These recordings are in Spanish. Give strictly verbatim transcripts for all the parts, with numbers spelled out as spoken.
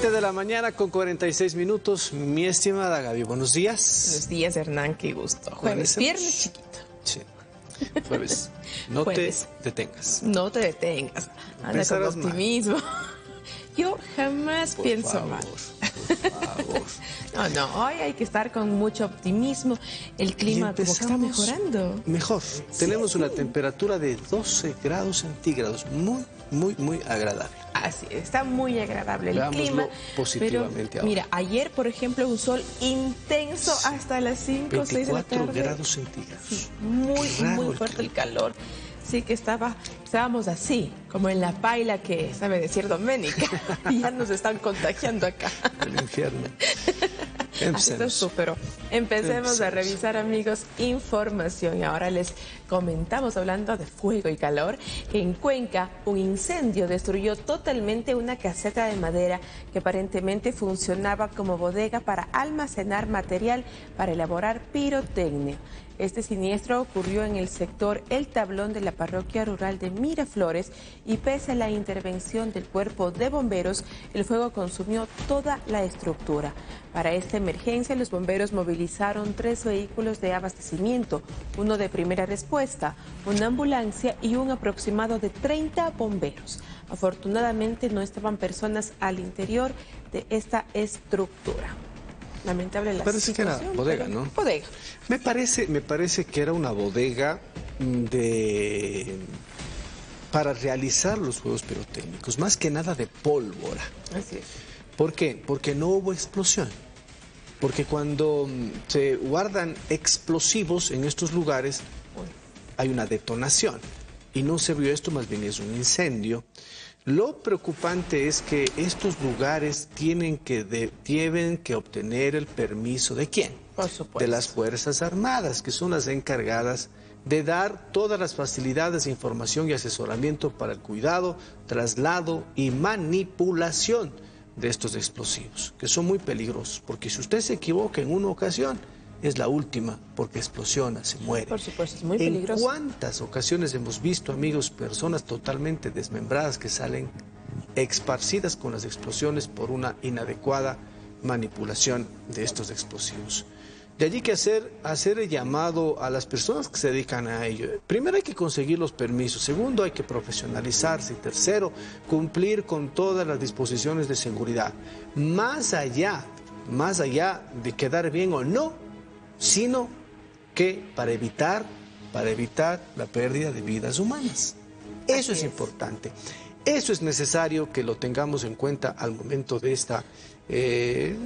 siete de la mañana con cuarenta y seis minutos, mi estimada Gaby, buenos días. Buenos días, Hernán, qué gusto. Jueves, viernes, chiquito. Sí, jueves. No jueves. te detengas. No te detengas. Anda con optimismo. Yo jamás por pienso favor, mal. Por favor. No, no, hoy hay que estar con mucho optimismo. El clima como que está mejorando. Mejor. Sí, tenemos sí. una temperatura de doce grados centígrados. Muy, muy, muy agradable. Así, está muy agradable el Veámoslo clima. Positivamente pero, ahora. Mira, ayer, por ejemplo, un sol intenso sí. hasta las cinco o seis de la tarde. veinticuatro grados centígrados. Sí, muy, muy fuerte el calor. El calor. Sí, que estaba, estábamos así, como en la paila que sabe decir Doménica. Y ya nos están contagiando acá. El infierno. Así se superó. Empecemos a revisar, amigos, información. Y ahora les comentamos, hablando de fuego y calor, que en Cuenca un incendio destruyó totalmente una caseta de madera que aparentemente funcionaba como bodega para almacenar material para elaborar pirotecnia. Este siniestro ocurrió en el sector El Tablón de la parroquia rural de Miraflores y pese a la intervención del cuerpo de bomberos, el fuego consumió toda la estructura. Para esta emergencia, los bomberos movilizaron tres vehículos de abastecimiento, uno de primera respuesta, una ambulancia y un aproximado de treinta bomberos. Afortunadamente no estaban personas al interior de esta estructura. Lamentable la parece situación. Parece que era bodega, pero, ¿no? Bodega. Me parece, me parece que era una bodega de para realizar los juegos pirotécnicos, más que nada de pólvora. Así es. ¿Por qué? Porque no hubo explosión. Porque cuando se guardan explosivos en estos lugares, hay una detonación. Y no se vio esto, más bien es un incendio. Lo preocupante es que estos lugares tienen que, de, tienen que obtener el permiso ¿de quién? Por supuesto. De las Fuerzas Armadas, que son las encargadas de dar todas las facilidades, información y asesoramiento para el cuidado, traslado y manipulación de estos explosivos, que son muy peligrosos, porque si usted se equivoca en una ocasión, es la última, porque explosiona, se muere. Por supuesto, es muy peligroso. ¿En cuántas ocasiones hemos visto, amigos, personas totalmente desmembradas que salen esparcidas con las explosiones por una inadecuada manipulación de estos explosivos? De allí que hacer, hacer el llamado a las personas que se dedican a ello. Primero hay que conseguir los permisos, segundo hay que profesionalizarse y tercero cumplir con todas las disposiciones de seguridad. Más allá, más allá de quedar bien o no, sino que para evitar, para evitar la pérdida de vidas humanas. Eso es, es importante. Eso es necesario que lo tengamos en cuenta al momento de esta... Eh,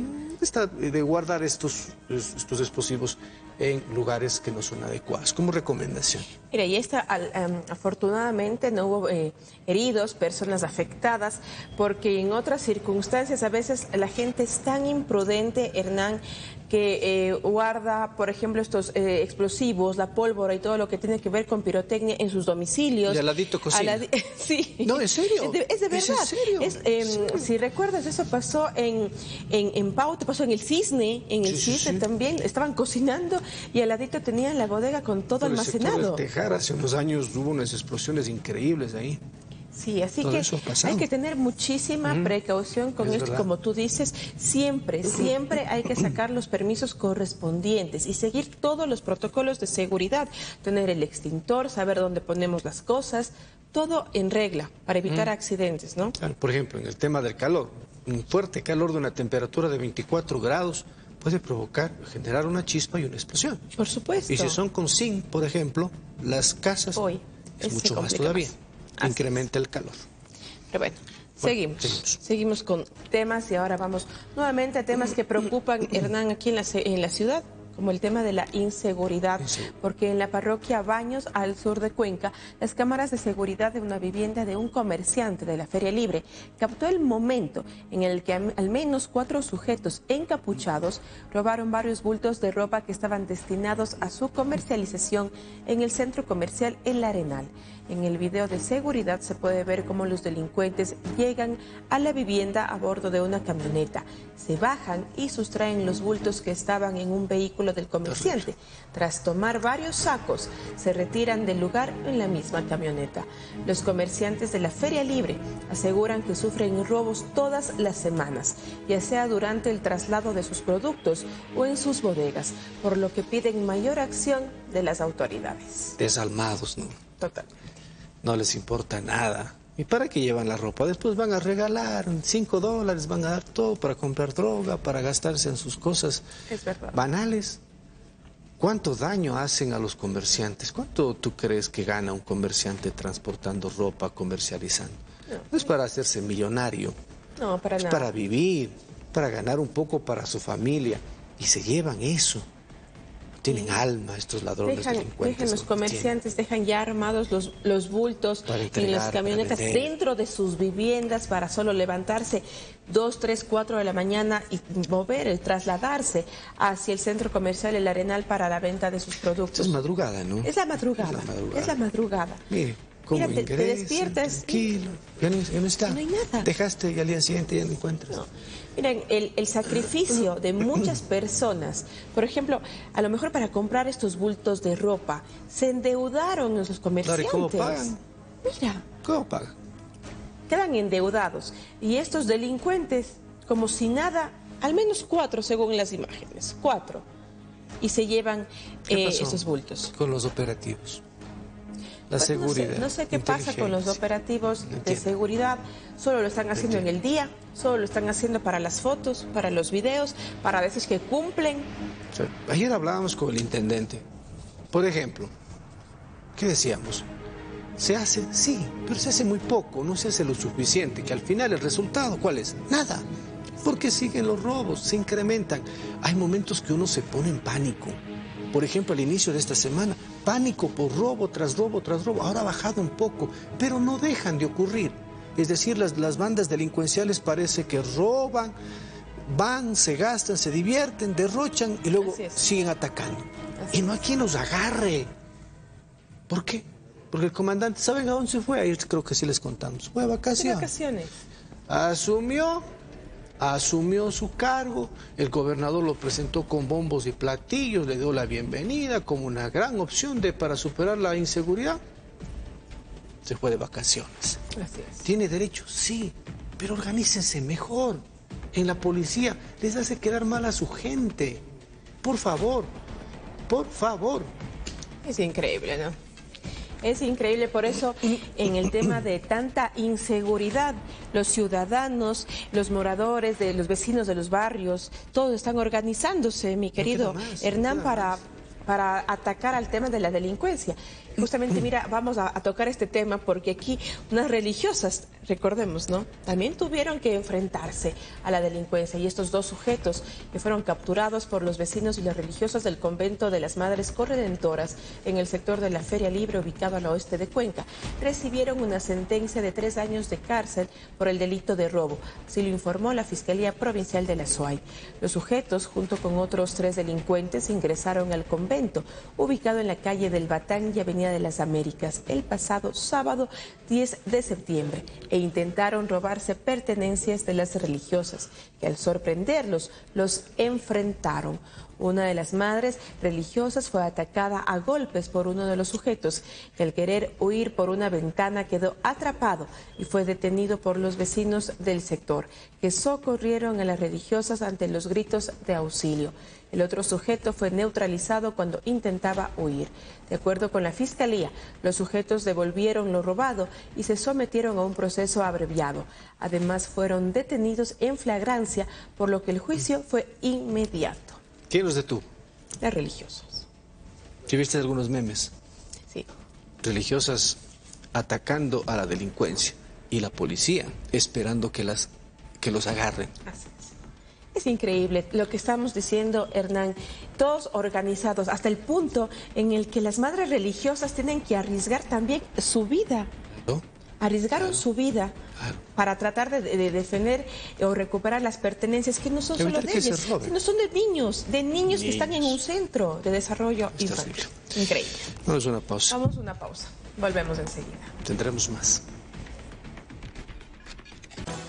esta, de guardar estos, estos explosivos en lugares que no son adecuados, como recomendación. Mira, y esta, al, um, afortunadamente no hubo eh, heridos, personas afectadas, porque en otras circunstancias a veces la gente es tan imprudente, Hernán, que eh, guarda, por ejemplo, estos eh, explosivos, la pólvora y todo lo que tiene que ver con pirotecnia en sus domicilios. Y al ladito cocina. Al ladi sí. No, ¿en serio? Es de, es de verdad. ¿Es en serio? Es, eh, ¿En serio? Si recuerdas, eso pasó en, en, en Pauta, pasó en el Cisne, en el sí, Cisne sí. también, estaban cocinando y al ladito tenían la bodega con todo por almacenado. El Tejar, hace unos años hubo unas explosiones increíbles ahí. Sí, así todo que hay que tener muchísima mm, precaución con es esto, verdad. Como tú dices, siempre, siempre hay que sacar los permisos correspondientes y seguir todos los protocolos de seguridad, tener el extintor, saber dónde ponemos las cosas, todo en regla para evitar mm. accidentes, ¿no? Claro, por ejemplo, en el tema del calor, un fuerte calor de una temperatura de veinticuatro grados puede provocar, generar una chispa y una explosión. Por supuesto. Y si son con zinc, por ejemplo, las casas Hoy, es mucho más todavía. Más. Así incrementa es. El calor. Pero bueno, bueno seguimos. seguimos. Seguimos con temas y ahora vamos nuevamente a temas que preocupan, Hernán, aquí en la, en la ciudad, como el tema de la inseguridad, sí. porque en la parroquia Baños, al sur de Cuenca, las cámaras de seguridad de una vivienda de un comerciante de la Feria Libre captó el momento en el que al menos cuatro sujetos encapuchados robaron varios bultos de ropa que estaban destinados a su comercialización en el centro comercial El Arenal. En el video de seguridad se puede ver cómo los delincuentes llegan a la vivienda a bordo de una camioneta, se bajan y sustraen los bultos que estaban en un vehículo vehículo del comerciante. Tras tomar varios sacos, se retiran del lugar en la misma camioneta. Los comerciantes de la Feria Libre aseguran que sufren robos todas las semanas, ya sea durante el traslado de sus productos o en sus bodegas, por lo que piden mayor acción de las autoridades. Desalmados, ¿no? Total. No les importa nada. ¿Y para qué llevan la ropa? Después van a regalar cinco dólares, van a dar todo para comprar droga, para gastarse en sus cosas es verdad. banales. ¿Cuánto daño hacen a los comerciantes? ¿Cuánto tú crees que gana un comerciante transportando ropa, comercializando? No, no es para hacerse millonario. No, para es nada. Para vivir, para ganar un poco para su familia. Y se llevan eso. Tienen alma estos ladrones dejan, delincuentes. Dejan los comerciantes, dejan ya armados los, los bultos entregar, y las camionetas dentro de sus viviendas para solo levantarse dos, tres, cuatro de la mañana y mover, trasladarse hacia el centro comercial El Arenal para la venta de sus productos. Es madrugada, ¿no? Es la madrugada. Es la madrugada. Es la madrugada. Mire, ¿cómo Mira, ingresan, te, te despiertas. Tranquilo, ya no, ya no está. No hay nada. Dejaste y al día siguiente ya no encuentras. No. Miren, el, el sacrificio de muchas personas, por ejemplo, a lo mejor para comprar estos bultos de ropa, se endeudaron los comerciantes. ¿Cómo pagan? Mira. ¿Cómo pagan? Quedan endeudados. Y estos delincuentes, como si nada, al menos cuatro según las imágenes, cuatro. Y se llevan eh, esos bultos. Con los operativos. La pues seguridad. No sé, no sé qué pasa con los operativos no de seguridad, solo lo están haciendo en el día, solo lo están haciendo para las fotos, para los videos, para veces que cumplen. Sí. Ayer hablábamos con el intendente, por ejemplo, ¿qué decíamos? Se hace, sí, pero se hace muy poco, no se hace lo suficiente, que al final el resultado, ¿cuál es? Nada, porque siguen los robos, se incrementan. Hay momentos que uno se pone en pánico. Por ejemplo, al inicio de esta semana, pánico por robo tras robo tras robo. Ahora ha bajado un poco, pero no dejan de ocurrir. Es decir, las, las bandas delincuenciales parece que roban, van, se gastan, se divierten, derrochan y luego siguen atacando. Así y no hay quien los agarre. ¿Por qué? Porque el comandante, ¿saben a dónde se fue? Ayer creo que sí les contamos. Fue de vacaciones. De vacaciones. Asumió... Asumió su cargo, el gobernador lo presentó con bombos y platillos, le dio la bienvenida como una gran opción de, para superar la inseguridad. Se fue de vacaciones. Gracias. ¿Tiene derecho? Sí, pero organícense mejor. En la policía les hace quedar mal a su gente. Por favor, por favor. Es increíble, ¿no? Es increíble, por eso en el tema de tanta inseguridad, los ciudadanos, los moradores, de los vecinos de los barrios, todos están organizándose, mi querido no más, Hernán, no para, para atacar al tema de la delincuencia. Justamente, mira, vamos a, a tocar este tema porque aquí unas religiosas, recordemos, ¿no? También tuvieron que enfrentarse a la delincuencia y estos dos sujetos que fueron capturados por los vecinos y las religiosas del convento de las Madres Corredentoras en el sector de la Feria Libre ubicado al oeste de Cuenca, recibieron una sentencia de tres años de cárcel por el delito de robo. Así lo informó la Fiscalía Provincial de la S O A I. Los sujetos, junto con otros tres delincuentes, ingresaron al convento ubicado en la calle del Batán y Avenida de las Américas el pasado sábado diez de septiembre e intentaron robarse pertenencias de las religiosas que al sorprenderlos los enfrentaron. Una de las madres religiosas fue atacada a golpes por uno de los sujetos que al querer huir por una ventana quedó atrapado y fue detenido por los vecinos del sector que socorrieron a las religiosas ante los gritos de auxilio. El otro sujeto fue neutralizado cuando intentaba huir. De acuerdo con la Fiscalía, los sujetos devolvieron lo robado y se sometieron a un proceso abreviado. Además, fueron detenidos en flagrancia, por lo que el juicio fue inmediato. ¿Quién los detuvo? Las religiosas. ¿Sí viste algunos memes? Sí. Religiosas atacando a la delincuencia y la policía esperando que, las, que los agarren. Así es. Es increíble lo que estamos diciendo, Hernán, todos organizados, hasta el punto en el que las madres religiosas tienen que arriesgar también su vida. ¿No? Arriesgaron claro. su vida claro. para tratar de, de defender o recuperar las pertenencias que no son solo de ellos, sino son de niños, de niños, niños que están en un centro de desarrollo infantil. Increíble. Vamos a una pausa. Vamos a una pausa. Volvemos enseguida. Tendremos más.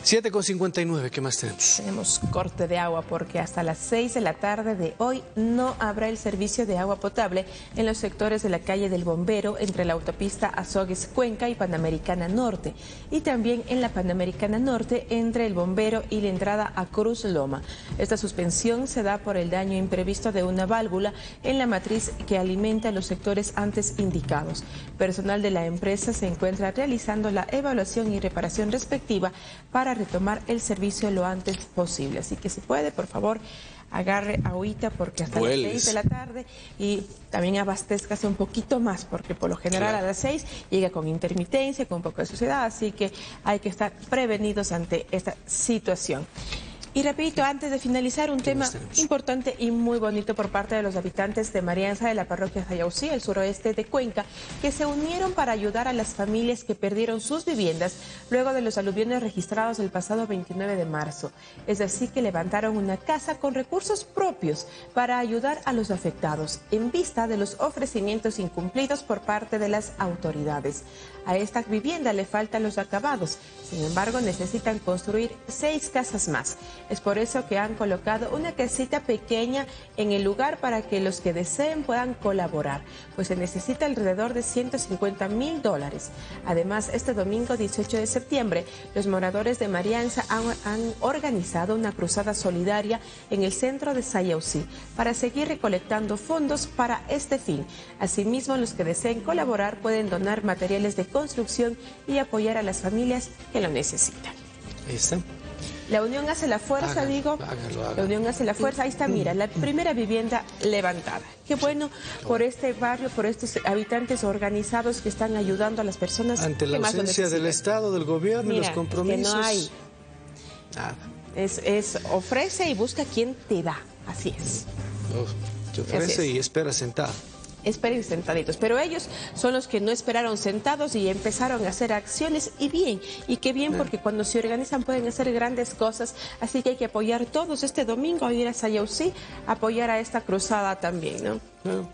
siete con cincuenta y nueve, ¿qué más tenemos? Tenemos corte de agua porque hasta las seis de la tarde de hoy no habrá el servicio de agua potable en los sectores de la calle del Bombero, entre la autopista Azogues Cuenca y Panamericana Norte, y también en la Panamericana Norte entre el Bombero y la entrada a Cruz Loma. Esta suspensión se da por el daño imprevisto de una válvula en la matriz que alimenta los sectores antes indicados. Personal de la empresa se encuentra realizando la evaluación y reparación respectiva para retomar el servicio lo antes posible. Así que si puede, por favor, agarre agüita porque hasta Vueles. las seis de la tarde, y también abastezcase un poquito más porque por lo general claro. a las seis llega con intermitencia, con un poco de suciedad, así que hay que estar prevenidos ante esta situación. Y repito, antes de finalizar, un tema importante y muy bonito por parte de los habitantes de Marianza, de la parroquia Sayausí, el suroeste de Cuenca, que se unieron para ayudar a las familias que perdieron sus viviendas luego de los aluviones registrados el pasado veintinueve de marzo. Es así que levantaron una casa con recursos propios para ayudar a los afectados, en vista de los ofrecimientos incumplidos por parte de las autoridades. A esta vivienda le faltan los acabados, sin embargo necesitan construir seis casas más. Es por eso que han colocado una casita pequeña en el lugar para que los que deseen puedan colaborar, pues se necesita alrededor de ciento cincuenta mil dólares. Además, este domingo dieciocho de septiembre, los moradores de Marianza han, han organizado una cruzada solidaria en el centro de Sayausí para seguir recolectando fondos para este fin. Asimismo, los que deseen colaborar pueden donar materiales de construcción y apoyar a las familias que lo necesitan. Ahí está. La unión hace la fuerza, hágalo, digo, hágalo, hágalo. La unión hace la fuerza, ahí está, mira, la primera vivienda levantada. Qué bueno por este barrio, por estos habitantes organizados que están ayudando a las personas. Ante la ausencia del Estado, del gobierno, mira, y los compromisos. Que no hay. Nada. Es, es ofrece y busca quien te da, así es. Oh, te ofrece y espera sentado. Esperen sentaditos, pero ellos son los que no esperaron sentados y empezaron a hacer acciones, y bien, y qué bien, porque cuando se organizan pueden hacer grandes cosas, así que hay que apoyar todos este domingo, a ir a Sayausí, apoyar a esta cruzada también, ¿no? Bueno,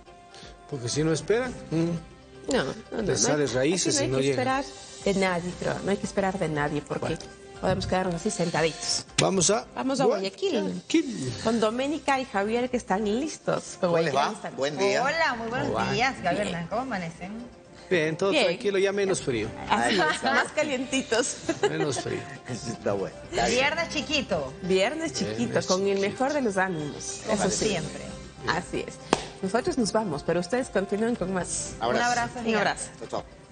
porque si no esperan, mm, no, no, no, sales no hay, raíces no hay y no que llegan. esperar de nadie, creo, no hay que esperar de nadie, porque... Bueno. Podemos quedarnos así sentaditos. Vamos a... Vamos a Guayaquil. Guayaquil. Con Doménica y Javier, que están listos. ¿Cómo les va? Buen día. Hola, muy buenos Hola. días, Gaby. ¿Cómo amanecen? Bien, todo Bien. tranquilo, ya menos frío. Así, más calientitos. Menos frío. Está bueno. Está Viernes chiquito. Viernes chiquito, Viernes con chiquito. el mejor de los ánimos. Como Eso sí. siempre. Bien. Así es. Nosotros nos vamos, pero ustedes continúen con más. Abrazo. Un abrazo. Un abrazo. Un abrazo.